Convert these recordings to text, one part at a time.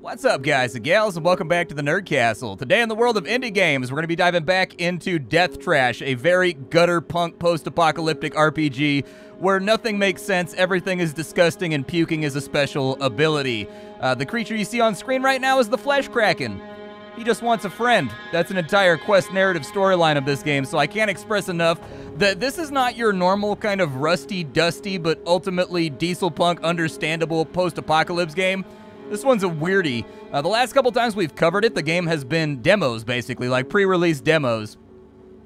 What's up, guys and gals, and welcome back to the Nerd Castle. Today in the world of indie games, we're going to be diving back into Death Trash, a very gutter punk post-apocalyptic RPG where nothing makes sense, everything is disgusting, and puking is a special ability. The creature you see on screen right now is the Flesh Kraken. He just wants a friend. That's an entire quest narrative storyline of this game, so I can't express enough that this is not your normal kind of rusty, dusty, but ultimately diesel punk, understandable post-apocalypse game. This one's a weirdie. The last couple times we've covered it, the game has been demos, basically, like pre-release demos.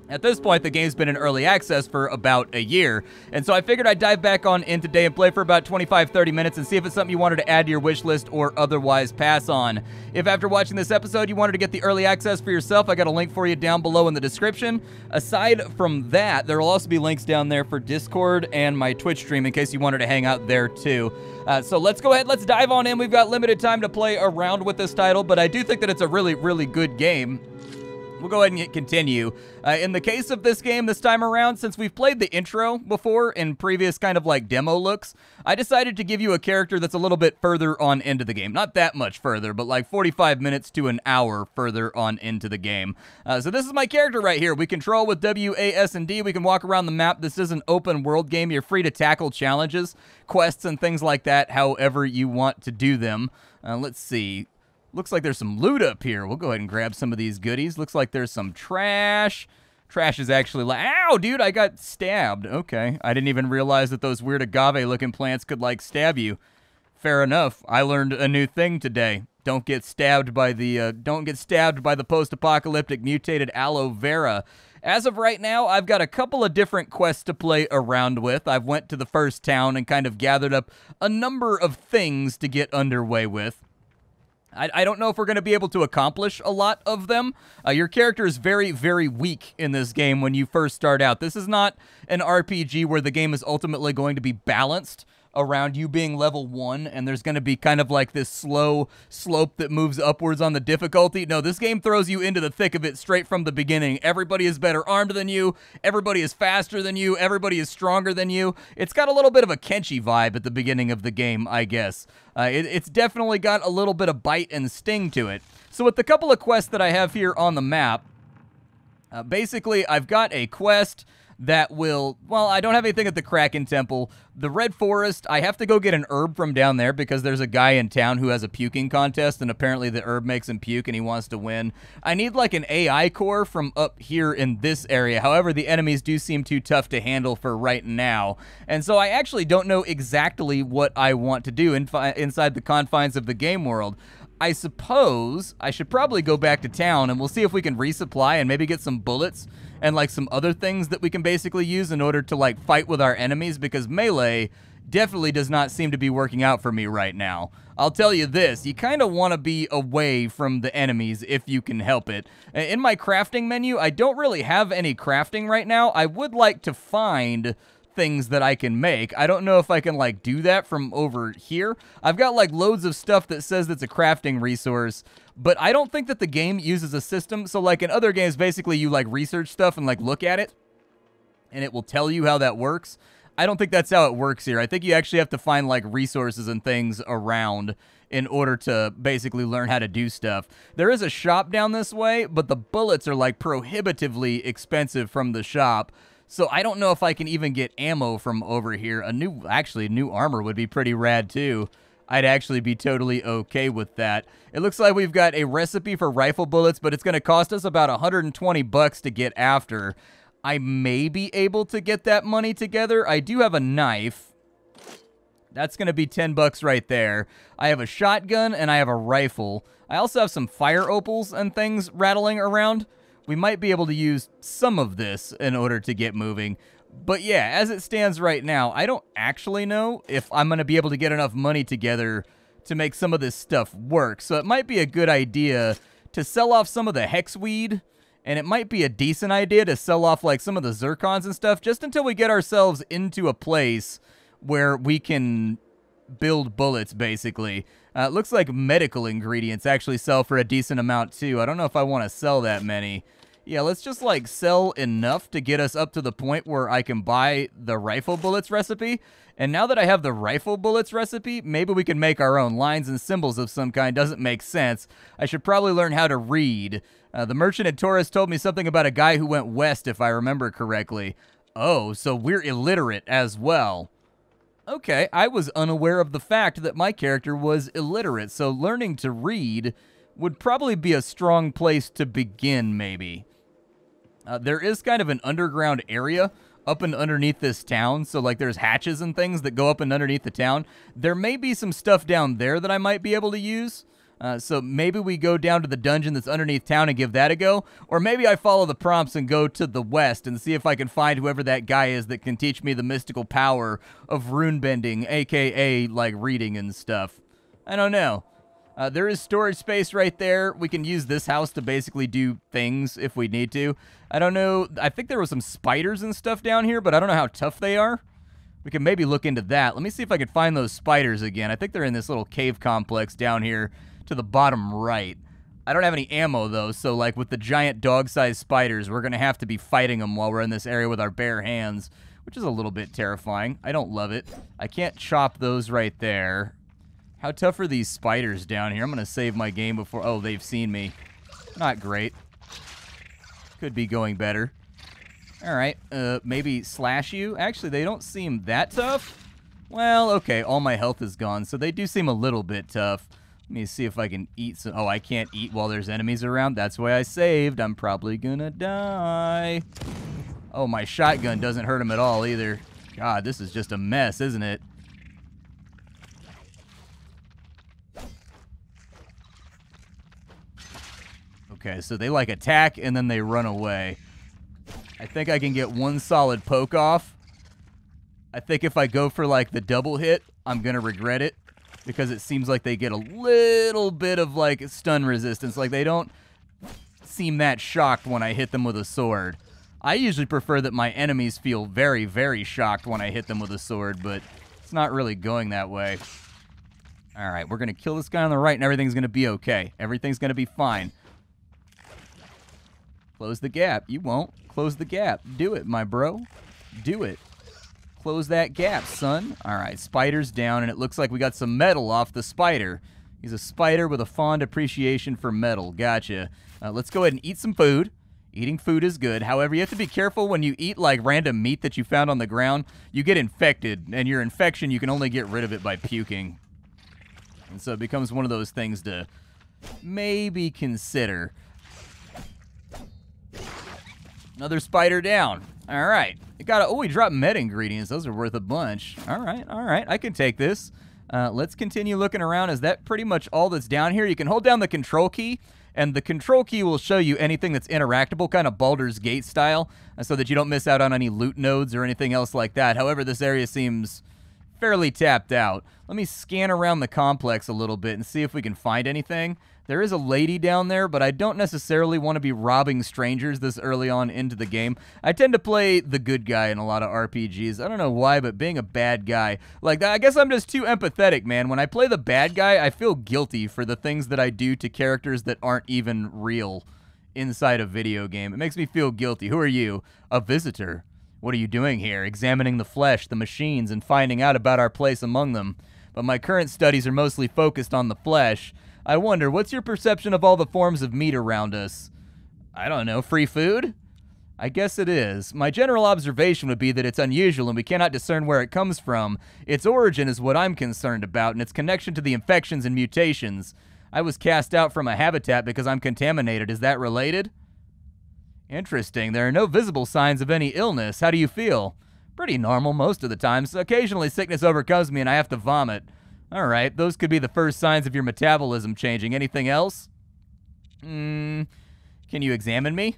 At this point, the game's been in early access for about a year, and so I figured I'd dive back on in today and play for about 25-30 minutes and see if it's something you wanted to add to your wish list or otherwise pass on. If after watching this episode you wanted to get the early access for yourself, I got a link for you down below in the description. Aside from that, there will also be links down there for Discord and my Twitch stream in case you wanted to hang out there too. So let's go ahead, let's dive on in. We've got limited time to play around with this title, but I do think that it's a really, really good game. We'll go ahead and hit continue. In the case of this game this time around, since we've played the intro before in previous kind of like demo looks, I decided to give you a character that's a little bit further on into the game. Not that much further, but like 45 minutes to an hour further on into the game. So this is my character right here. We control with W, A, S, and D. We can walk around the map. This is an open world game. You're free to tackle challenges, quests, and things like that however you want to do them. Let's see. Looks like there's some loot up here. We'll go ahead and grab some of these goodies. Looks like there's some trash. Trash is actually like, ow, dude, I got stabbed. Okay, I didn't even realize that those weird agave-looking plants could, like, stab you. Fair enough. I learned a new thing today. Don't get stabbed by the post-apocalyptic mutated aloe vera. As of right now, I've got a couple of different quests to play around with. I've went to the first town and kind of gathered up a number of things to get underway with. I don't know if we're going to be able to accomplish a lot of them. Your character is very, very weak in this game when you first start out. This is not an RPG where the game is ultimately going to be balanced around you being level 1, and there's going to be kind of like this slow slope that moves upwards on the difficulty. No, this game throws you into the thick of it straight from the beginning. Everybody is better armed than you. Everybody is faster than you. Everybody is stronger than you. It's got a little bit of a Kenshi vibe at the beginning of the game, I guess. It's definitely got a little bit of bite and sting to it. So with the couple of quests that I have here on the map, basically I've got a quest that will, well, I don't have anything at the Kraken Temple. The Red Forest, I have to go get an herb from down there because there's a guy in town who has a puking contest, and apparently the herb makes him puke and he wants to win. I need like an AI core from up here in this area. However, the enemies do seem too tough to handle for right now. And so I actually don't know exactly what I want to do inside the confines of the game world. I suppose I should probably go back to town and we'll see if we can resupply and maybe get some bullets and like some other things that we can basically use in order to like fight with our enemies, because melee definitely does not seem to be working out for me right now. I'll tell you this, you kind of want to be away from the enemies if you can help it. In my crafting menu, I don't really have any crafting right now. I would like to find things that I can make. I don't know if I can like do that from over here. I've got like loads of stuff that says that's a crafting resource, but I don't think that the game uses a system. So like in other games, basically you like research stuff and like look at it and it will tell you how that works. I don't think that's how it works here. I think you actually have to find like resources and things around in order to basically learn how to do stuff. There is a shop down this way, but the bullets are like prohibitively expensive from the shop. So I don't know if I can even get ammo from over here. Actually, new armor would be pretty rad too. I'd actually be totally okay with that. It looks like we've got a recipe for rifle bullets, but it's going to cost us about 120 bucks to get after. I may be able to get that money together. I do have a knife. That's going to be 10 bucks right there. I have a shotgun and I have a rifle. I also have some fire opals and things rattling around. We might be able to use some of this in order to get moving. But yeah, as it stands right now, I don't actually know if I'm going to be able to get enough money together to make some of this stuff work. So it might be a good idea to sell off some of the hexweed, and it might be a decent idea to sell off like some of the zircons and stuff just until we get ourselves into a place where we can build bullets, basically. It looks like medical ingredients actually sell for a decent amount, too. I don't know if I want to sell that many. yeah, let's just like sell enough to get us up to the point where I can buy the rifle bullets recipe. And now that I have the rifle bullets recipe, maybe we can make our own. Lines and symbols of some kind doesn't make sense. I should probably learn how to read. The merchant at Taurus told me something about a guy who went west, if I remember correctly. Oh, so we're illiterate as well. Okay, I was unaware of the fact that my character was illiterate, so learning to read would probably be a strong place to begin, maybe. There is kind of an underground area up and underneath this town, so like there's hatches and things that go up and underneath the town. There may be some stuff down there that I might be able to use. So maybe we go down to the dungeon that's underneath town and give that a go. Or maybe I follow the prompts and go to the west and see if I can find whoever that guy is that can teach me the mystical power of runebending, aka like reading and stuff. I don't know. There is storage space right there. We can use this house to basically do things if we need to. I don't know. I think there were some spiders and stuff down here, but I don't know how tough they are. We can maybe look into that. Let me see if I can find those spiders again. I think they're in this little cave complex down here to the bottom right. I don't have any ammo though, so like with the giant dog-sized spiders, we're gonna have to be fighting them while we're in this area with our bare hands, which is a little bit terrifying. I don't love it. I can't chop those right there. How tough are these spiders down here? I'm gonna save my game before... Oh, they've seen me. Not great. Could be going better. Alright, maybe slash you? Actually, they don't seem that tough. Well, okay, all my health is gone, so they do seem a little bit tough. Let me see if I can eat some... Oh, I can't eat while there's enemies around. That's why I saved. I'm probably gonna die. Oh, my shotgun doesn't hurt him at all either. God, this is just a mess, isn't it? Okay, so they like attack and then they run away. I think I can get one solid poke off. I think if I go for like the double hit, I'm gonna regret it, because it seems like they get a little bit of, like, stun resistance. Like, they don't seem that shocked when I hit them with a sword. I usually prefer that my enemies feel very, very shocked when I hit them with a sword, but it's not really going that way. All right, we're going to kill this guy on the right, and everything's going to be okay. Everything's going to be fine. Close the gap. You won't. Close the gap. Do it, my bro. Do it. Close that gap, son. All right, spider's down, and it looks like we got some metal off the spider. He's a spider with a fond appreciation for metal. Gotcha. Let's go ahead and eat some food. Eating food is good. However, you have to be careful when you eat, like, random meat that you found on the ground. You get infected, and your infection, you can only get rid of it by puking. And so it becomes one of those things to maybe consider. Another spider down. All right. It got. Oh, we dropped med ingredients. Those are worth a bunch. All right. All right. I can take this. Let's continue looking around. Is that pretty much all that's down here? You can hold down the control key, and the control key will show you anything that's interactable, kind of Baldur's Gate style, so that you don't miss out on any loot nodes or anything else like that. However, this area seems fairly tapped out. Let me scan around the complex a little bit and see if we can find anything. There is a lady down there, but I don't necessarily want to be robbing strangers this early on into the game. I tend to play the good guy in a lot of RPGs. I don't know why, but being a bad guy, like, I guess I'm just too empathetic, man. When I play the bad guy, I feel guilty for the things that I do to characters that aren't even real inside a video game. It makes me feel guilty. Who are you? A visitor. What are you doing here? Examining the flesh, the machines, and finding out about our place among them. But my current studies are mostly focused on the flesh. I wonder, what's your perception of all the forms of meat around us? I don't know, free food? I guess it is. My general observation would be that it's unusual and we cannot discern where it comes from. Its origin is what I'm concerned about, and its connection to the infections and mutations. I was cast out from a habitat because I'm contaminated. Is that related? Interesting. There are no visible signs of any illness. How do you feel? Pretty normal most of the time. So occasionally sickness overcomes me and I have to vomit. All right, those could be the first signs of your metabolism changing. Anything else? Can you examine me?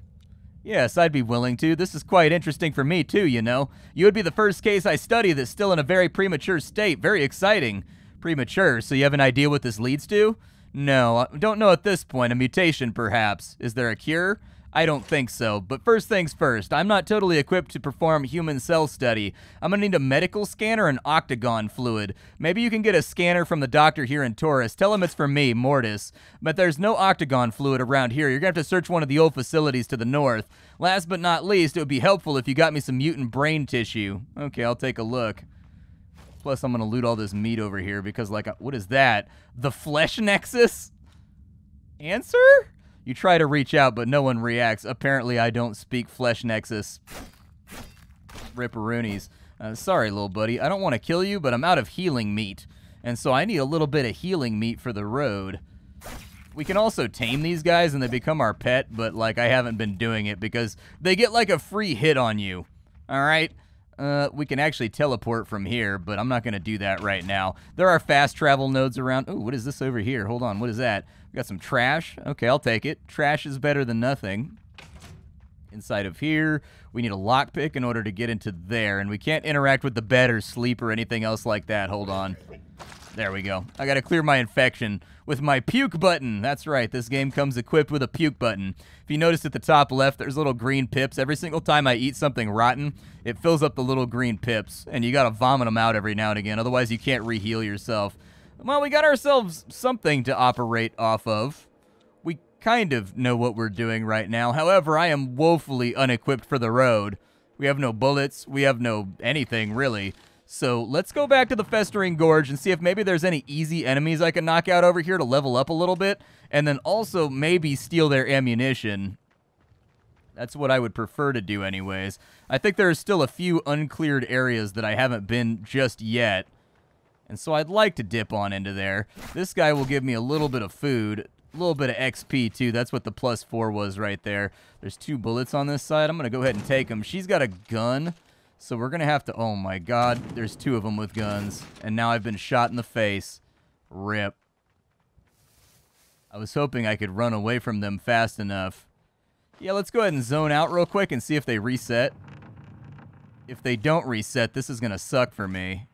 Yes, I'd be willing to. This is quite interesting for me, too, you know. You would be the first case I study that's still in a very premature state. Very exciting. Premature, so you have an idea what this leads to? No, I don't know at this point. A mutation, perhaps. Is there a cure? I don't think so. But first things first, I'm not totally equipped to perform human cell study. I'm gonna need a medical scanner and octagon fluid. Maybe you can get a scanner from the doctor here in Taurus. Tell him it's for me, Mortis. But there's no octagon fluid around here. You're gonna have to search one of the old facilities to the north. Last but not least, it would be helpful if you got me some mutant brain tissue. Okay, I'll take a look. Plus, I'm gonna loot all this meat over here because, like, what is that? The Flesh Nexus? Answer? You try to reach out, but no one reacts. Apparently, I don't speak Flesh Nexus. Ripperoonies. Sorry, little buddy. I don't want to kill you, but I'm out of healing meat. And so I need a little bit of healing meat for the road. We can also tame these guys and they become our pet, but, like, I haven't been doing it because they get, like, a free hit on you. All right? We can actually teleport from here, but I'm not going to do that right now. There are fast travel nodes around. Ooh, what is this over here? Hold on, what is that? We got some trash. Okay, I'll take it. Trash is better than nothing. Inside of here, we need a lockpick in order to get into there, and we can't interact with the bed or sleep or anything else like that. Hold on. There we go. I gotta clear my infection with my puke button. That's right, this game comes equipped with a puke button. If you notice at the top left, there's little green pips. Every single time I eat something rotten, it fills up the little green pips, and you gotta vomit them out every now and again, otherwise you can't re-heal yourself. Well, we got ourselves something to operate off of. We kind of know what we're doing right now. However, I am woefully unequipped for the road. We have no bullets, we have no anything, really. So let's go back to the Festering Gorge and see if maybe there's any easy enemies I can knock out over here to level up a little bit, and then also maybe steal their ammunition. That's what I would prefer to do anyways. I think there are still a few uncleared areas that I haven't been just yet, and so I'd like to dip on into there. This guy will give me a little bit of food, a little bit of XP too. That's what the +4 was right there. There's 2 bullets on this side. I'm going to go ahead and take them. She's got a gun. So we're going to have to... Oh, my God. There's 2 of them with guns. And now I've been shot in the face. Rip. I was hoping I could run away from them fast enough. Yeah, let's go ahead and zone out real quick and see if they reset. If they don't reset, this is going to suck for me.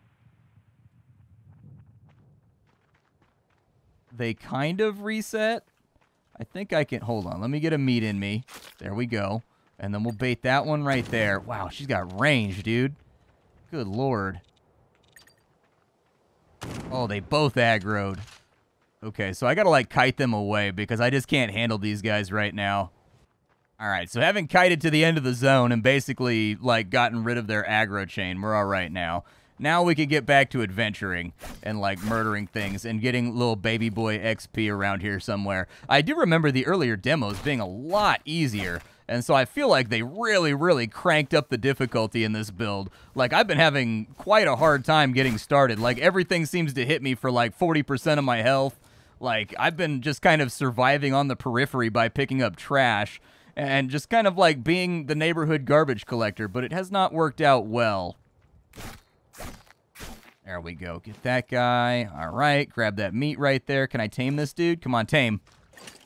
They kind of reset. I think I can... Hold on. Let me get a meat in me. There we go. And then we'll bait that one right there. Wow, she's got range, dude. Good lord. Oh, they both aggroed. Okay, so I gotta, like, kite them away because I just can't handle these guys right now. All right, so having kited to the end of the zone and basically, like, gotten rid of their aggro chain, we're all right now. Now we can get back to adventuring and, like, murdering things and getting little baby boy XP around here somewhere. I do remember the earlier demos being a lot easier. And so I feel like they really, really cranked up the difficulty in this build. Like, I've been having quite a hard time getting started. Like, everything seems to hit me for, like, 40% of my health. Like, I've been just kind of surviving on the periphery by picking up trash and just kind of, like, being the neighborhood garbage collector. But it has not worked out well. There we go. Get that guy. All right. Grab that meat right there. Can I tame this dude? Come on, tame.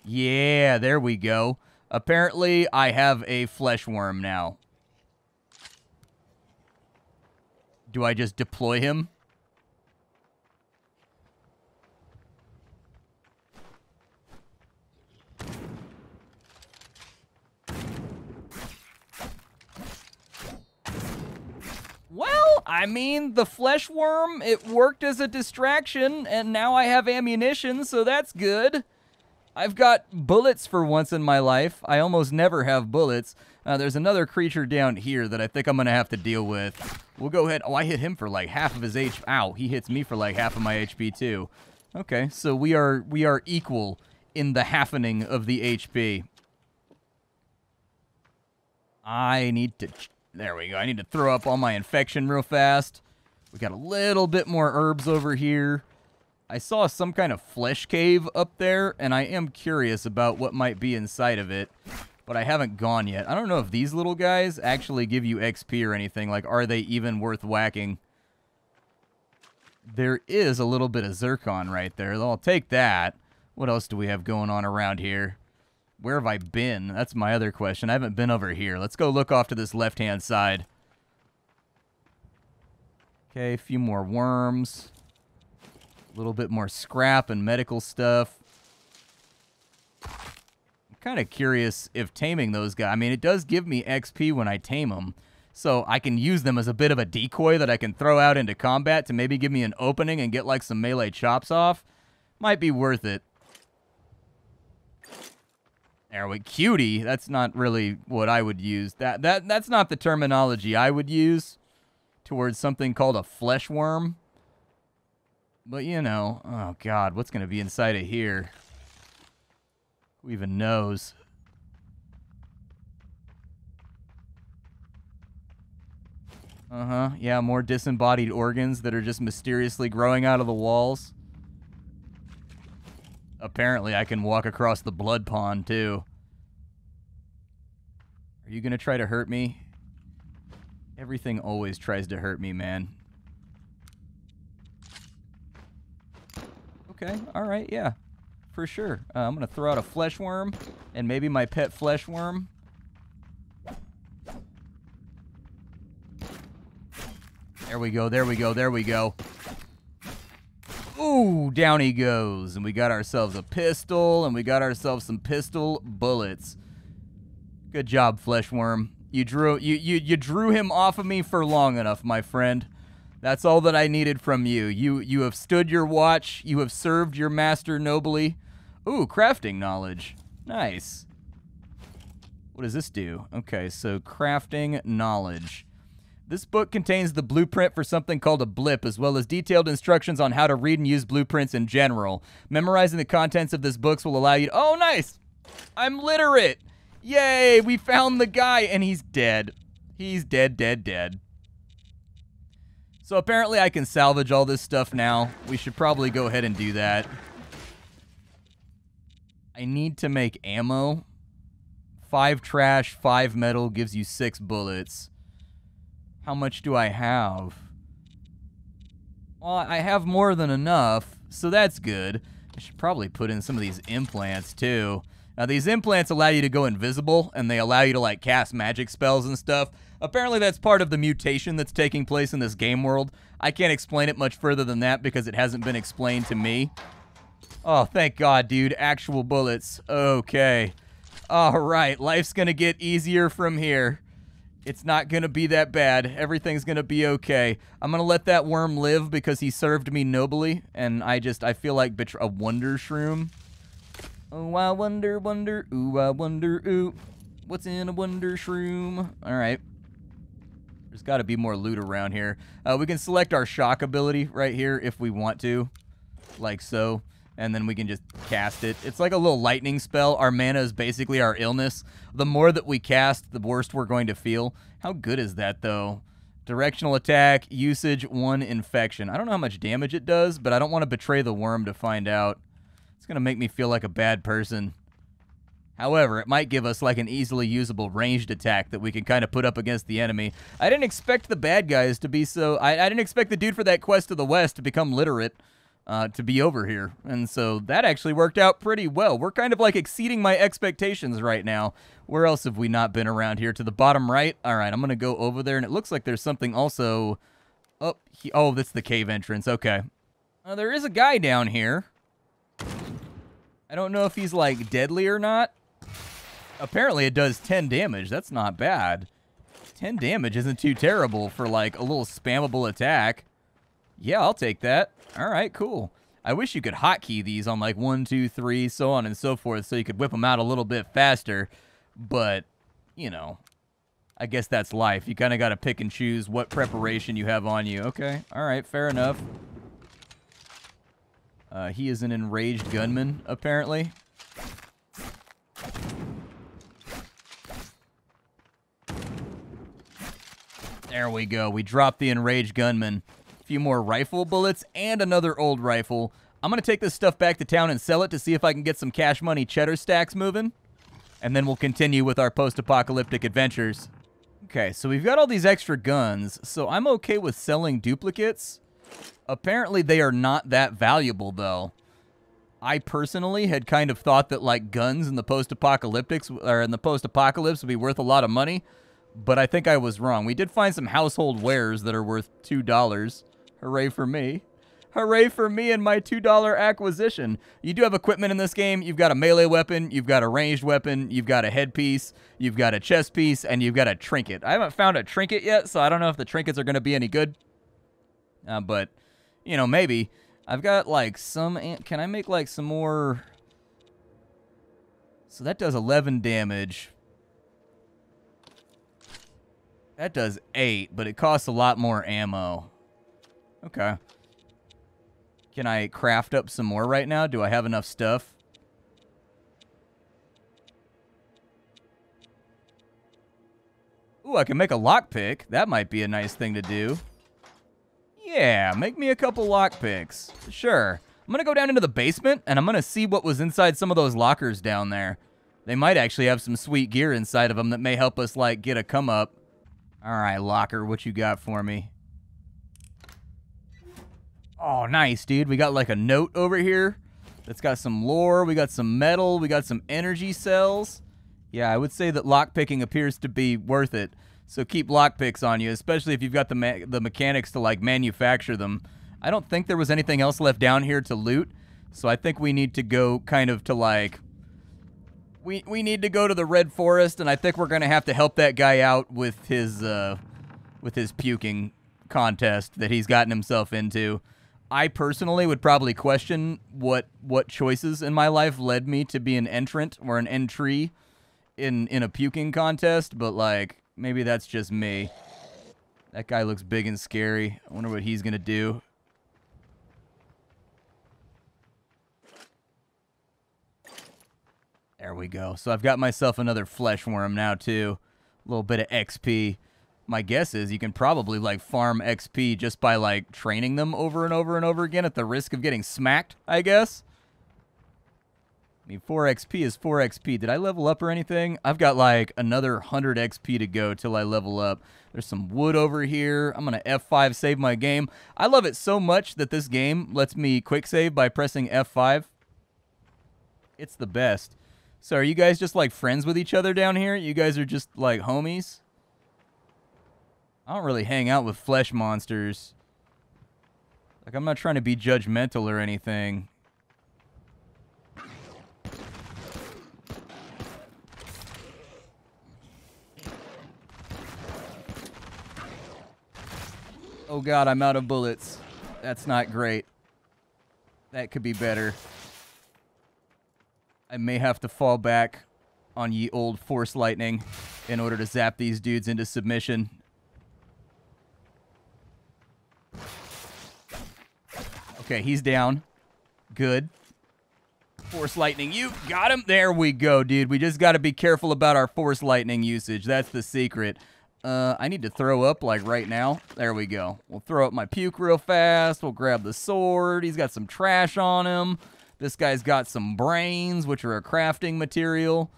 Yeah, there we go. Apparently, I have a flesh worm now. Do I just deploy him? Well, I mean, the flesh worm, it worked as a distraction, and now I have ammunition, so that's good. I've got bullets for once in my life. I almost never have bullets. There's another creature down here that I think I'm going to have to deal with. We'll go ahead. Oh, I hit him for like half of his HP. Ow, he hits me for like half of my HP too. Okay, so we are equal in the halfening of the HP. I need to... There we go. I need to throw up all my infection real fast. We got a little bit more herbs over here. I saw some kind of flesh cave up there, and I am curious about what might be inside of it, but I haven't gone yet. I don't know if these little guys actually give you XP or anything. Like, are they even worth whacking? There is a little bit of zircon right there. I'll take that. What else do we have going on around here? Where have I been? That's my other question. I haven't been over here. Let's go look off to this left-hand side. Okay, a few more worms. A little bit more scrap and medical stuff. kind of curious if taming those guys, I mean, it does give me XP when I tame them, so I can use them as a bit of a decoy that I can throw out into combat to maybe give me an opening and get, like, some melee chops off. Might be worth it. There we go. Cutie, that's not really what I would use. That's not the terminology I would use towards something called a flesh worm. But, you know, oh, God, what's going to be inside of here? Who even knows? Uh-huh, yeah, more disembodied organs that are just mysteriously growing out of the walls. Apparently, I can walk across the blood pond, too. Are you going to try to hurt me? Everything always tries to hurt me, man. Okay, all right, yeah, for sure. I'm going to throw out a flesh worm and maybe my pet flesh worm. There we go, there we go, there we go. Ooh, down he goes. And we got ourselves a pistol, and we got ourselves some pistol bullets. Good job, flesh worm. You drew him off of me for long enough, my friend. That's all that I needed from you. You have stood your watch. You have served your master nobly. Ooh, crafting knowledge. Nice. What does this do? Okay, so crafting knowledge. This book contains the blueprint for something called a blip, as well as detailed instructions on how to read and use blueprints in general. Memorizing the contents of this book will allow you to... Oh, nice! I'm literate! Yay, we found the guy, and he's dead. He's dead, dead, dead. So apparently I can salvage all this stuff now. We should probably go ahead and do that. I need to make ammo. 5 trash, 5 metal gives you 6 bullets. How much do I have? Well, I have more than enough, so that's good. I should probably put in some of these implants, too. Now, these implants allow you to go invisible, and they allow you to, like, cast magic spells and stuff. Apparently, that's part of the mutation that's taking place in this game world. I can't explain it much further than that because it hasn't been explained to me. Oh, thank God, dude. Actual bullets. Okay. All right. Life's gonna get easier from here. It's not gonna be that bad. Everything's gonna be okay. I'm gonna let that worm live because he served me nobly, and I feel like a wonder shroom. Oh, I wonder, wonder, ooh, I wonder, ooh. What's in a wonder shroom? All right. There's got to be more loot around here. We can select our shock ability right here if we want to, like so, and then we can just cast it. It's like a little lightning spell. Our mana is basically our illness. The more that we cast, the worse we're going to feel. How good is that, though? Directional attack, usage, 1 infection. I don't know how much damage it does, but I don't want to betray the worm to find out. It's going to make me feel like a bad person. However, it might give us like an easily usable ranged attack that we can kind of put up against the enemy. I didn't expect the bad guys to be so... I didn't expect the dude for that quest to the west to become literate to be over here. And so that actually worked out pretty well. We're kind of like exceeding my expectations right now. Where else have we not been around here? To the bottom right? All right, I'm going to go over there, and it looks like there's something also... up. Oh, that's the cave entrance. Okay. There is a guy down here. I don't know if he's, like, deadly or not. Apparently it does 10 damage. That's not bad. 10 damage isn't too terrible for, like, a little spammable attack. Yeah, I'll take that. All right, cool. I wish you could hotkey these on, like, 1, 2, 3, so on and so forth, so you could whip them out a little bit faster. But, you know, I guess that's life. You kind of got to pick and choose what preparation you have on you. Okay, all right, fair enough. He is an enraged gunman, apparently. There we go. We dropped the enraged gunman. A few more rifle bullets and another old rifle. I'm going to take this stuff back to town and sell it to see if I can get some cash money cheddar stacks moving. And then we'll continue with our post-apocalyptic adventures. Okay, so we've got all these extra guns, so I'm okay with selling duplicates. Apparently, they are not that valuable, though. I personally had kind of thought that, like, guns in the post-apocalyptics or in the post-apocalypse would be worth a lot of money, but I think I was wrong. We did find some household wares that are worth $2. Hooray for me. Hooray for me and my $2 acquisition. You do have equipment in this game. You've got a melee weapon, you've got a ranged weapon, you've got a headpiece, you've got a chest piece, and you've got a trinket. I haven't found a trinket yet, so I don't know if the trinkets are going to be any good. But, you know, maybe. I've got, like, some... Can I make, like, some more... So that does 11 damage. That does 8, but it costs a lot more ammo. Okay. Can I craft up some more right now? Do I have enough stuff? Ooh, I can make a lockpick. That might be a nice thing to do. Yeah, make me a couple lockpicks. Sure. I'm going to go down into the basement, and I'm going to see what was inside some of those lockers down there. They might actually have some sweet gear inside of them that may help us, like, get a come up. All right, locker, what you got for me? Oh, nice, dude. We got, like, a note over here that's got some lore. We got some metal. We got some energy cells. Yeah, I would say that lockpicking appears to be worth it. So keep lockpicks on you, especially if you've got the mechanics to, like, manufacture them. I don't think there was anything else left down here to loot, so I think we need to go kind of to, like... We need to go to the Red Forest, and I think we're going to have to help that guy out with his puking contest that he's gotten himself into. I personally would probably question what choices in my life led me to be an entrant or an entry in a puking contest, but, like... Maybe that's just me. That guy looks big and scary. I wonder what he's gonna do. There we go. So I've got myself another flesh worm now, too. A little bit of XP. My guess is you can probably, like, farm XP just by, like, training them over and over and over again at the risk of getting smacked, I guess. I mean, 4 XP is 4 XP. Did I level up or anything? I've got, like, another 100 XP to go till I level up. There's some wood over here. I'm going to F5 save my game. I love it so much that this game lets me quick save by pressing F5. It's the best. So are you guys just, like, friends with each other down here? You guys are just, like, homies? I don't really hang out with flesh monsters. Like, I'm not trying to be judgmental or anything. Oh god, I'm out of bullets. That's not great. That could be better. I may have to fall back on ye old force lightning in order to zap these dudes into submission. Okay, he's down. Good. Force lightning, you got him. There we go, dude. We just got to be careful about our force lightning usage. That's the secret. I need to throw up, like, right now. There we go. We'll throw up my puke real fast. We'll grab the sword. He's got some trash on him. This guy's got some brains, which are a crafting material.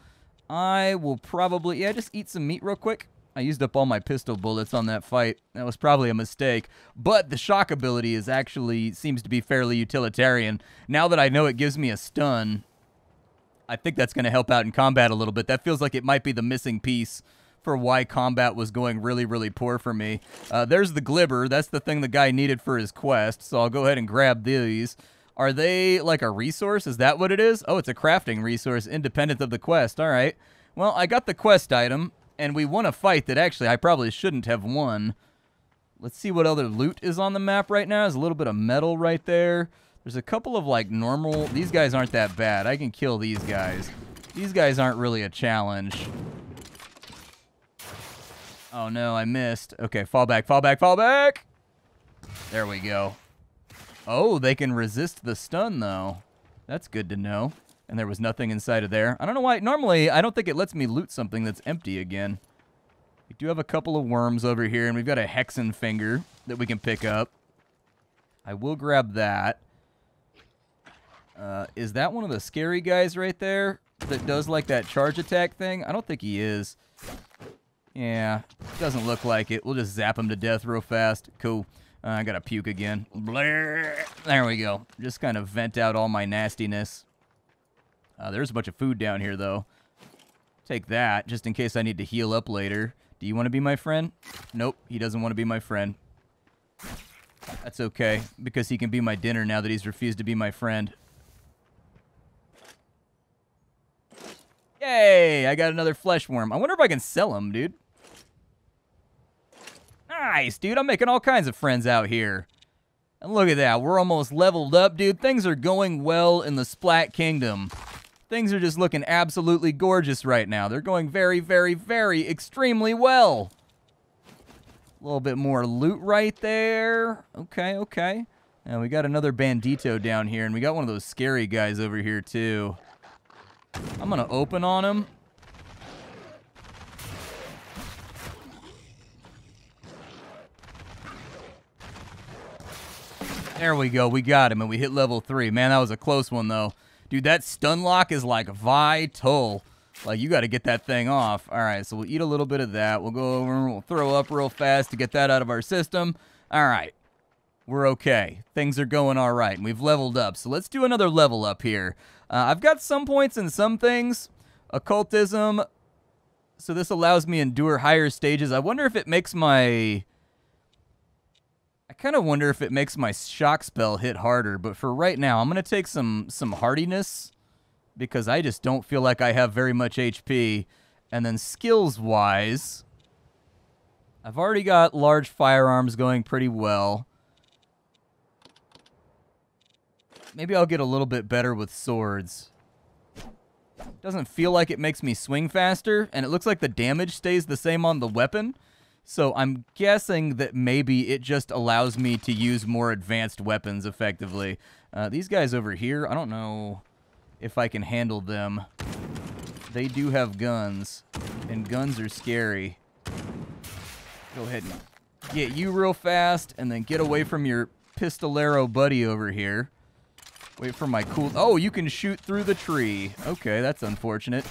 I will probably... Yeah, just eat some meat real quick. I used up all my pistol bullets on that fight. That was probably a mistake. But the shock ability is actually... seems to be fairly utilitarian. Now that I know it gives me a stun, I think that's going to help out in combat a little bit. That feels like it might be the missing piece for why combat was going really, really poor for me. There's the glibber. That's the thing the guy needed for his quest, so I'll go ahead and grab these. Are they like a resource? Is that what it is? Oh, it's a crafting resource independent of the quest. All right. Well, I got the quest item, and we won a fight that actually I probably shouldn't have won. Let's see what other loot is on the map right now. There's a little bit of metal right there. There's a couple of, like, normal... These guys aren't that bad. I can kill these guys. These guys aren't really a challenge. Oh, no, I missed. Okay, fall back, fall back, fall back! There we go. Oh, they can resist the stun, though. That's good to know. And there was nothing inside of there. I don't know why. Normally, I don't think it lets me loot something that's empty again. We do have a couple of worms over here, and we've got a hexen finger that we can pick up. I will grab that. Is that one of the scary guys right there that does, like, that charge attack thing? I don't think he is. Yeah, doesn't look like it. We'll just zap him to death real fast. Cool. I gotta puke again. Blah! There we go. Just kind of vent out all my nastiness. There's a bunch of food down here, though. Take that, just in case I need to heal up later. Do you want to be my friend? Nope, he doesn't want to be my friend. That's okay, because he can be my dinner now that he's refused to be my friend. Yay! I got another flesh worm. I wonder if I can sell him, dude. Nice, dude. I'm making all kinds of friends out here. And look at that. We're almost leveled up, dude. Things are going well in the Splat Kingdom. Things are just looking absolutely gorgeous right now. They're going very, very, very extremely well. A little bit more loot right there. Okay, okay. And we got another bandito down here, and we got one of those scary guys over here, too. I'm gonna open on him. There we go, we got him, and we hit level 3. Man, that was a close one, though. Dude, that stun lock is, like, vital. Like, you gotta get that thing off. All right, so we'll eat a little bit of that. We'll go over and we'll throw up real fast to get that out of our system. All right, we're okay. Things are going all right, and we've leveled up. So let's do another level up here. I've got some points in some things. Occultism. So this allows me to endure higher stages. I wonder if it makes my... I kind of wonder if it makes my shock spell hit harder, but for right now, I'm going to take some hardiness because I just don't feel like I have very much HP. And then skills-wise, I've already got large firearms going pretty well. Maybe I'll get a little bit better with swords. Doesn't feel like it makes me swing faster, and it looks like the damage stays the same on the weapon. So I'm guessing that maybe it just allows me to use more advanced weapons effectively. These guys over here, I don't know if I can handle them. They do have guns, and guns are scary. Go ahead and get you real fast, and then get away from your pistolero buddy over here. Wait for my cool... Oh, you can shoot through the tree. Okay, that's unfortunate.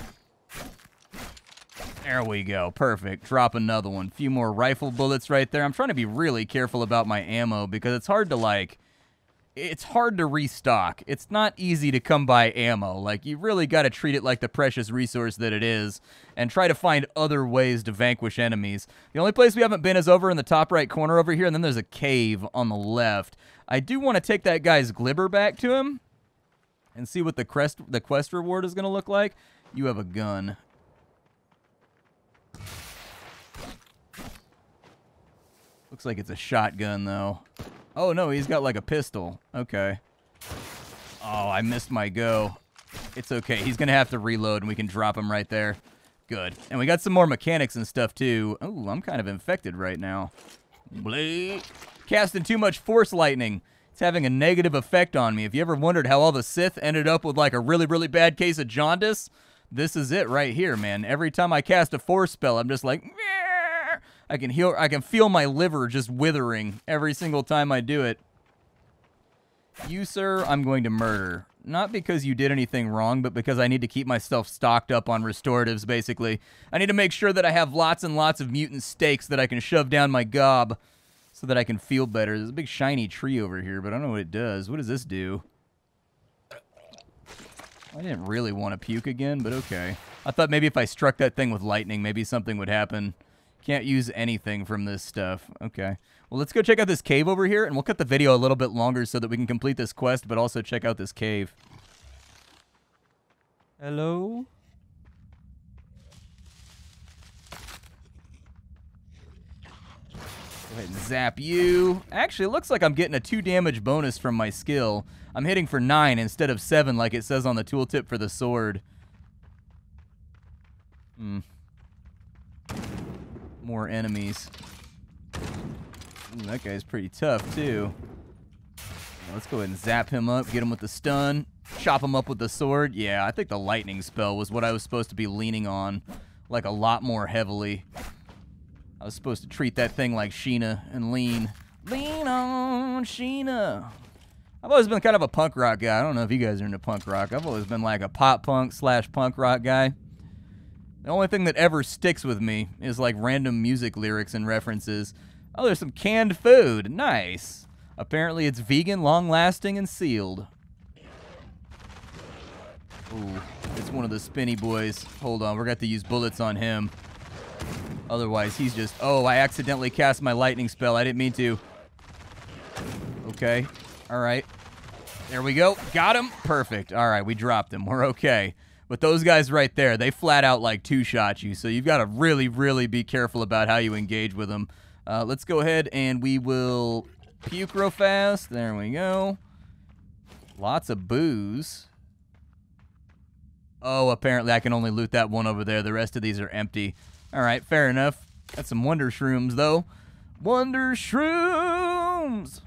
There we go. Perfect. Drop another one. Few more rifle bullets right there. I'm trying to be really careful about my ammo because it's hard to, like... It's hard to restock. It's not easy to come by ammo. Like, you really got to treat it like the precious resource that it is and try to find other ways to vanquish enemies. The only place we haven't been is over in the top right corner over here, and then there's a cave on the left. I do want to take that guy's glibber back to him and see what the quest reward is going to look like. You have a gun. Looks like it's a shotgun, though. Oh, no, he's got, like, a pistol. Okay. Oh, I missed my go. It's okay. He's going to have to reload, and we can drop him right there. Good. And we got some more mechanics and stuff, too. Oh, I'm kind of infected right now. Bleak. Casting too much force lightning. It's having a negative effect on me. If you ever wondered how all the Sith ended up with, like, a really, really bad case of jaundice, this is it right here, man. Every time I cast a force spell, I'm just like... I can feel my liver just withering every single time I do it. You, sir, I'm going to murder. Not because you did anything wrong, but because I need to keep myself stocked up on restoratives, basically. I need to make sure that I have lots and lots of mutant steaks that I can shove down my gob so that I can feel better. There's a big shiny tree over here, but I don't know what it does. What does this do? I didn't really want to puke again, but okay. I thought maybe if I struck that thing with lightning, maybe something would happen. Can't use anything from this stuff. Okay. Well, let's go check out this cave over here, and we'll cut the video a little bit longer so that we can complete this quest, but also check out this cave. Hello? Go ahead and zap you. Actually, it looks like I'm getting a 2 damage bonus from my skill. I'm hitting for 9 instead of 7 like it says on the tooltip for the sword. Hmm. More enemies. Ooh, that guy's pretty tough, too. Now, let's go ahead and zap him up, get him with the stun, chop him up with the sword. Yeah, I think the lightning spell was what I was supposed to be leaning on, like, a lot more heavily. I was supposed to treat that thing like Sheena and lean. Lean on Sheena. I've always been kind of a punk rock guy. I don't know if you guys are into punk rock. I've always been, like, a pop punk / punk rock guy. The only thing that ever sticks with me is, like, random music lyrics and references. Oh, there's some canned food. Nice. Apparently it's vegan, long-lasting, and sealed. Ooh, it's one of the spinny boys. Hold on, we're going to have to use bullets on him. Otherwise, he's just... Oh, I accidentally cast my lightning spell. I didn't mean to. Okay. All right. There we go. Got him. Perfect. All right, we dropped him. We're okay. But those guys right there, they flat out, like, two-shot you. So you've got to really, really be careful about how you engage with them. Let's go ahead and we will puke real fast. There we go. Lots of booze. Oh, apparently I can only loot that one over there. The rest of these are empty. All right, fair enough. Got some Wonder Shrooms, though. Wonder Shrooms!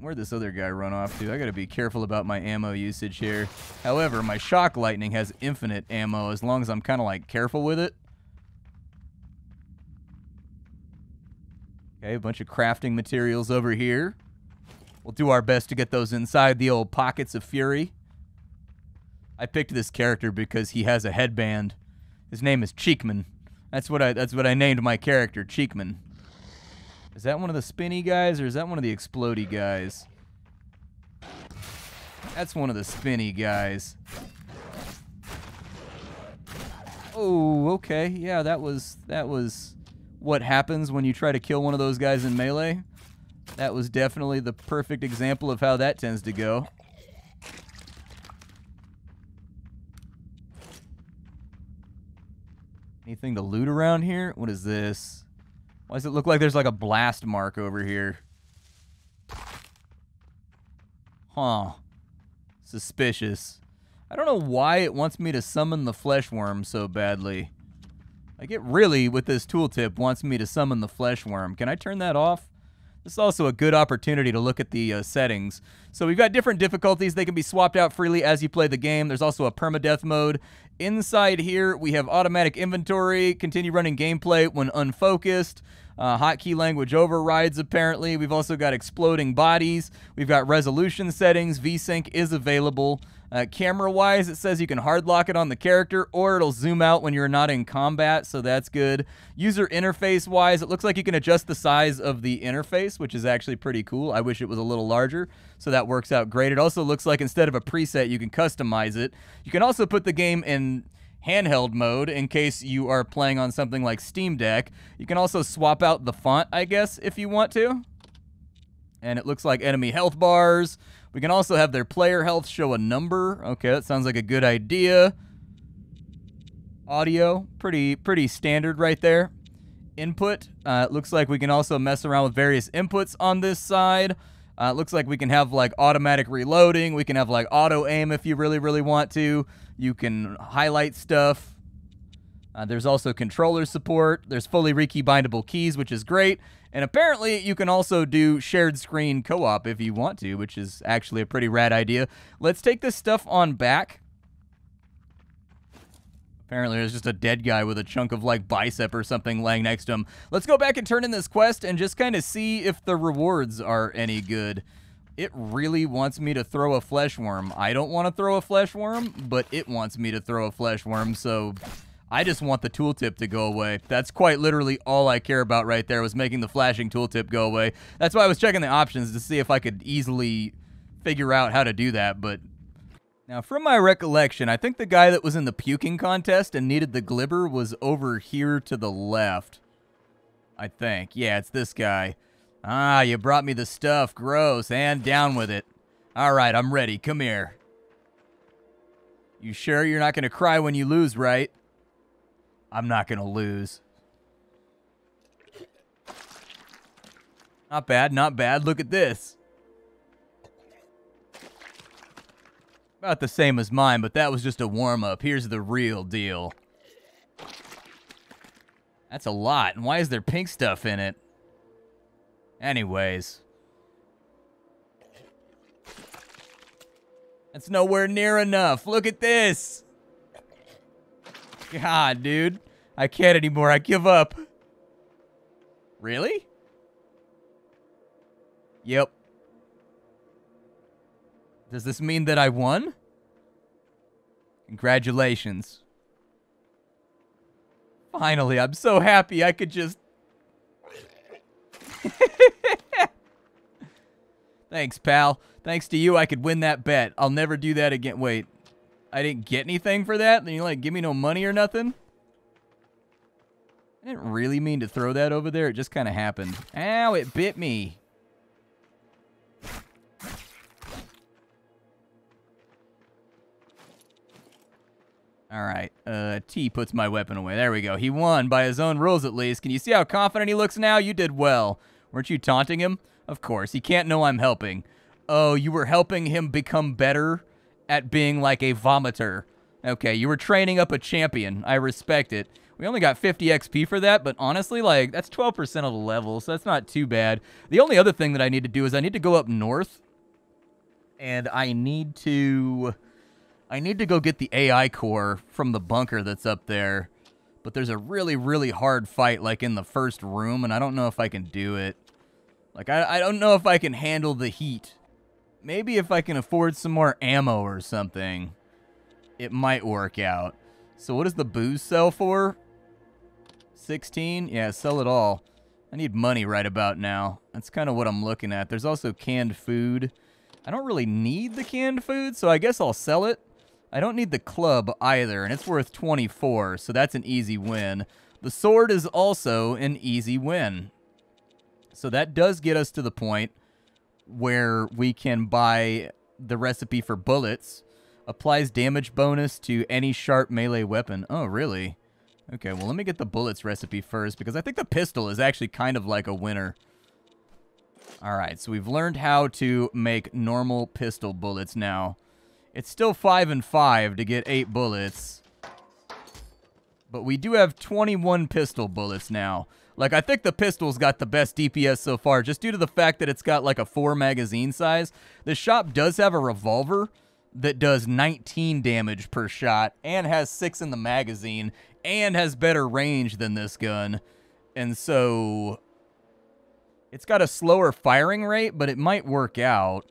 Where'd this other guy run off to? I gotta be careful about my ammo usage here. However, my shock lightning has infinite ammo as long as I'm kind of like careful with it. Okay, a bunch of crafting materials over here. We'll do our best to get those inside the old pockets of fury. I picked this character because he has a headband. His name is Cheekman. That's what I named my character, Cheekman. Is that one of the spinny guys, or is that one of the explodey guys? That's one of the spinny guys. Oh, okay. Yeah, that was what happens when you try to kill one of those guys in melee. That was definitely the perfect example of how that tends to go. Anything to loot around here? What is this? Why does it look like there's like a blast mark over here? Huh. Suspicious. I don't know why it wants me to summon the flesh worm so badly. Like it really, with this tooltip, wants me to summon the flesh worm. Can I turn that off? This is also a good opportunity to look at the settings. So we've got different difficulties. They can be swapped out freely as you play the game. There's also a permadeath mode. Inside here, we have automatic inventory, continue running gameplay when unfocused, hotkey language overrides, apparently. We've also got exploding bodies. We've got resolution settings. VSync is available. Camera-wise, it says you can hard lock it on the character, or it'll zoom out when you're not in combat, so that's good. User interface-wise, it looks like you can adjust the size of the interface, which is actually pretty cool. I wish it was a little larger, so that works out great. It also looks like instead of a preset, you can customize it. You can also put the game in handheld mode in case you are playing on something like Steam Deck. You can also swap out the font, I guess, if you want to. And it looks like enemy health bars. We can also have their player health show a number. Okay, that sounds like a good idea. Audio, pretty standard right there. Input, it looks like we can also mess around with various inputs on this side. It looks like we can have like automatic reloading. We can have like auto aim if you really, really want to. You can highlight stuff. There's also controller support. There's fully rekey-bindable keys, which is great. And apparently, you can also do shared screen co-op if you want to, which is actually a pretty rad idea. Let's take this stuff on back. Apparently, there's just a dead guy with a chunk of, like, bicep or something laying next to him. Let's go back and turn in this quest and just kind of see if the rewards are any good. It really wants me to throw a flesh worm. I don't want to throw a flesh worm, but it wants me to throw a flesh worm, so I just want the tooltip to go away. That's quite literally all I care about right there was making the flashing tooltip go away. That's why I was checking the options to see if I could easily figure out how to do that, but now from my recollection, I think the guy that was in the puking contest and needed the glibber was over here to the left. I think. Yeah, it's this guy. Ah, you brought me the stuff. Gross. And down with it. All right, I'm ready. Come here. You sure you're not going to cry when you lose, right? I'm not going to lose. Not bad, not bad. Look at this. About the same as mine, but that was just a warm-up. Here's the real deal. That's a lot. And why is there pink stuff in it? Anyways. That's nowhere near enough. Look at this. God, dude. I can't anymore. I give up. Really? Yep. Does this mean that I won? Congratulations. Finally, I'm so happy I could just... Thanks, pal. Thanks to you, I could win that bet. I'll never do that again. Wait. I didn't get anything for that? Then you like give me no money or nothing? I didn't really mean to throw that over there. It just kind of happened. Ow, it bit me. Alright, T puts my weapon away. There we go. He won by his own rules, at least. Can you see how confident he looks now? You did well. Weren't you taunting him? Of course. He can't know I'm helping. Oh, you were helping him become better at being like a vomiter. Okay, you were training up a champion. I respect it. We only got 50 XP for that, but honestly, like, that's 12% of the level, so that's not too bad. The only other thing that I need to do is I need to go up north, and I need to go get the AI core from the bunker that's up there. But there's a really, really hard fight, like, in the first room, and I don't know if I can do it. Like, I don't know if I can handle the heat. Maybe if I can afford some more ammo or something, it might work out. So what does the booze sell for? 16? Yeah, sell it all. I need money right about now. That's kind of what I'm looking at. There's also canned food. I don't really need the canned food, so I guess I'll sell it. I don't need the club either, and it's worth 24, so that's an easy win. The sword is also an easy win. So that does get us to the point where we can buy the recipe for bullets. Applies damage bonus to any sharp melee weapon. Oh, really? Okay, well, let me get the bullets recipe first, because I think the pistol is actually kind of like a winner. Alright, so we've learned how to make normal pistol bullets now. It's still 5 and 5 to get 8 bullets. But we do have 21 pistol bullets now. Like, I think the pistol's got the best DPS so far, just due to the fact that it's got, like, a 4 magazine size. The shop does have a revolver that does 19 damage per shot and has 6 in the magazine and has better range than this gun. And so it's got a slower firing rate, but it might work out.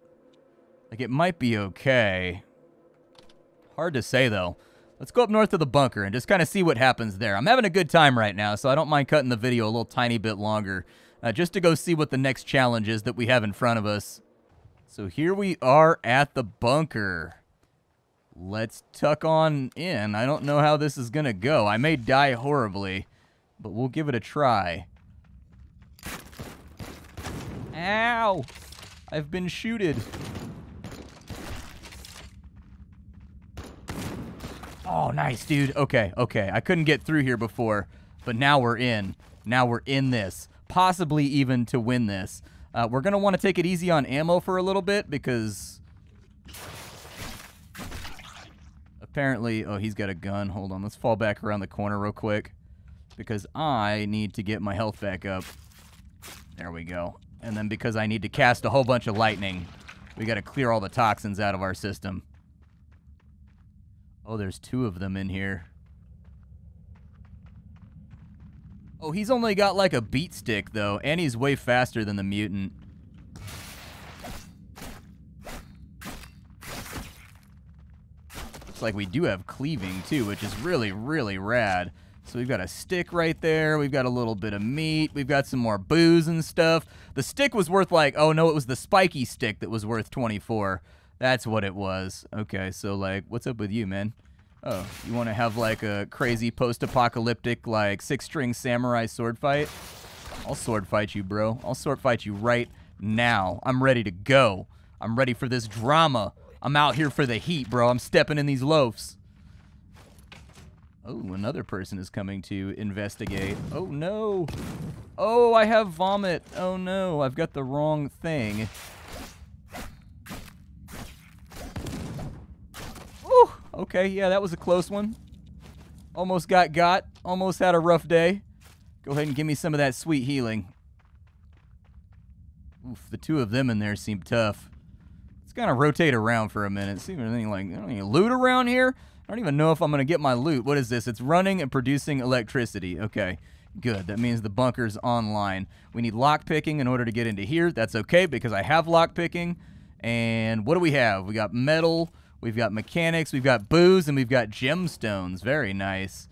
Like, it might be okay. Hard to say, though. Let's go up north to the bunker and just kind of see what happens there. I'm having a good time right now, so I don't mind cutting the video a little tiny bit longer, just to go see what the next challenge is that we have in front of us. So here we are at the bunker. Let's tuck on in. I don't know how this is going to go. I may die horribly, but we'll give it a try. Ow! I've been shooted. Oh, nice, dude. Okay, okay. I couldn't get through here before, but now we're in. Now we're in this. Possibly even to win this. We're going to want to take it easy on ammo for a little bit because apparently... Oh, he's got a gun. Hold on. Let's fall back around the corner real quick because I need to get my health back up. There we go. And then because I need to cast a whole bunch of lightning, we got to clear all the toxins out of our system. Oh, there's 2 of them in here. Oh, he's only got like a beat stick, though, and he's way faster than the mutant. Looks like we do have cleaving, too, which is really, really rad. So we've got a stick right there. We've got a little bit of meat. We've got some more booze and stuff. The stick was worth like... Oh, no, it was the spiky stick that was worth 24. That's what it was. Okay, so, like, what's up with you, man? Oh, you want to have, like, a crazy post-apocalyptic, like, 6-string samurai sword fight? I'll sword fight you, bro. I'll sword fight you right now. I'm ready to go. I'm ready for this drama. I'm out here for the heat, bro. I'm stepping in these loafs. Oh, another person is coming to investigate. Oh, no. Oh, I have vomit. Oh, no. I've got the wrong thing. Okay, yeah, that was a close one. Almost got. Almost had a rough day. Go ahead and give me some of that sweet healing. Oof, the 2 of them in there seem tough. Let's kind of rotate around for a minute. See if there's anything like, I don't need loot around here. I don't even know if I'm going to get my loot. What is this? It's running and producing electricity. Okay, good. That means the bunker's online. We need lockpicking in order to get into here. That's okay because I have lockpicking. And what do we have? We got metal... We've got mechanics, we've got booze, and we've got gemstones. Very nice.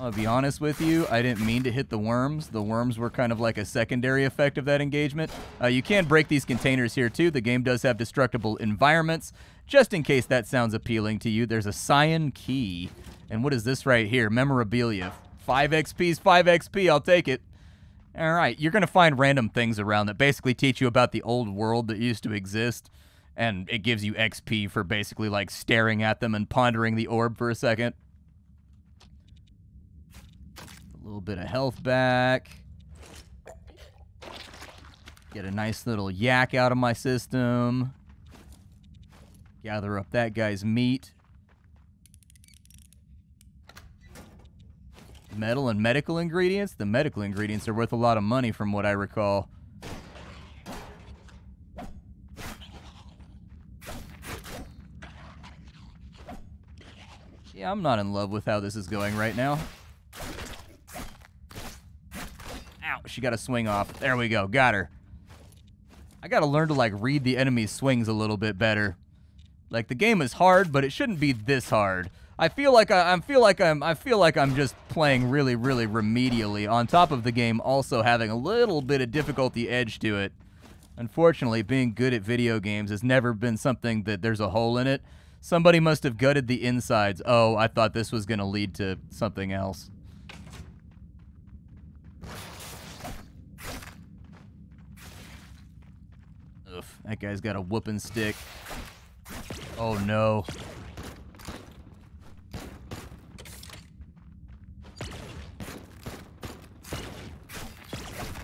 I'll be honest with you, I didn't mean to hit the worms. The worms were kind of like a secondary effect of that engagement. You can break these containers here, too. The game does have destructible environments. Just in case that sounds appealing to you, there's a cyan key. And what is this right here? Memorabilia. 5 XP's 5 XP, I'll take it. All right, you're going to find random things around that basically teach you about the old world that used to exist. and it gives you XP for basically like staring at them and pondering the orb for a second. A little bit of health back. Get a nice little yak out of my system. Gather up that guy's meat. Metal and medical ingredients? The medical ingredients are worth a lot of money from what I recall. Yeah, I'm not in love with how this is going right now. Ow, she got a swing off. There we go, got her. I gotta learn to like read the enemy's swings a little bit better. Like the game is hard, but it shouldn't be this hard. I feel like I'm just playing really, really remedially. On top of the game, also having a little bit of difficulty edge to it. Unfortunately, being good at video games has never been something that there's a hole in it. Somebody must have gutted the insides. Oh, I thought this was gonna lead to something else. Ugh, that guy's got a whooping stick. Oh no.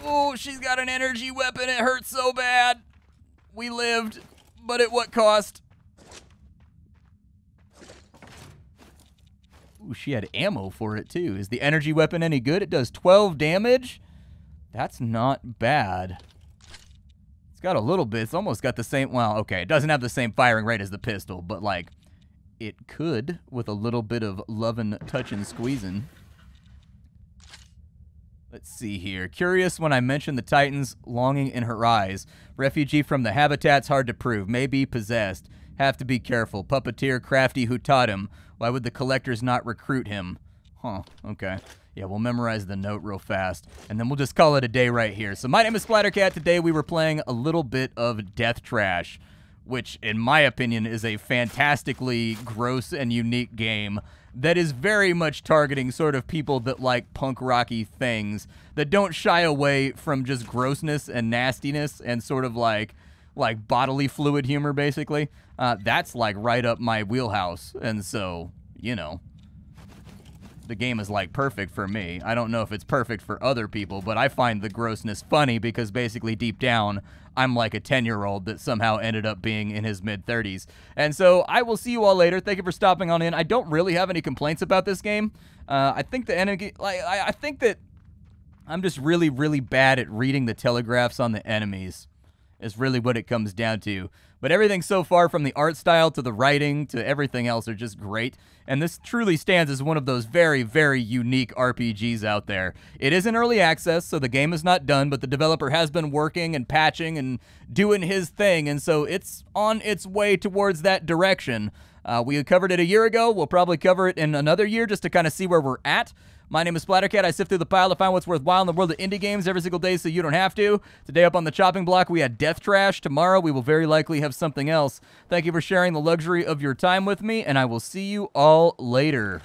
Oh, she's got an energy weapon. It hurts so bad. We lived, but at what cost? Ooh, she had ammo for it too. Is the energy weapon any good? It does 12 damage. That's not bad. It's got a little bit. It's almost got the same. Well, okay, it doesn't have the same firing rate as the pistol, but like, it could with a little bit of lovin', touchin', squeezin'. Let's see here. Curious when I mentioned the Titans, longing in her eyes. Refugee from the habitats, hard to prove. May be possessed. Have to be careful. Puppeteer, crafty, who taught him? Why would the collectors not recruit him? Huh, okay. Yeah, we'll memorize the note real fast, and then we'll just call it a day right here. So my name is Splattercat. Today we were playing a little bit of Death Trash, which, in my opinion, is a fantastically gross and unique game that is very much targeting sort of people that like punk rocky things, that don't shy away from just grossness and nastiness and sort of like bodily fluid humor, basically. That's like right up my wheelhouse, and so, you know, the game is like perfect for me. I don't know if it's perfect for other people, but I find the grossness funny because basically deep down, I'm like a 10-year-old that somehow ended up being in his mid-30s. And so I will see you all later. Thank you for stopping on in. I don't really have any complaints about this game. I think the enemy, like, I think that I'm just really, really bad at reading the telegraphs on the enemies. Is really what it comes down to. But everything so far, from the art style to the writing to everything else, are just great. And this truly stands as one of those very, very unique RPGs out there. It is in early access, so the game is not done, but the developer has been working and patching and doing his thing, and so it's on its way towards that direction. We covered it a year ago. We'll probably cover it in another year just to kind of see where we're at. My name is Splattercat. I sift through the pile to find what's worthwhile in the world of indie games every single day so you don't have to. Today up on the chopping block, we had Death Trash. Tomorrow, we will very likely have something else. Thank you for sharing the luxury of your time with me, and I will see you all later.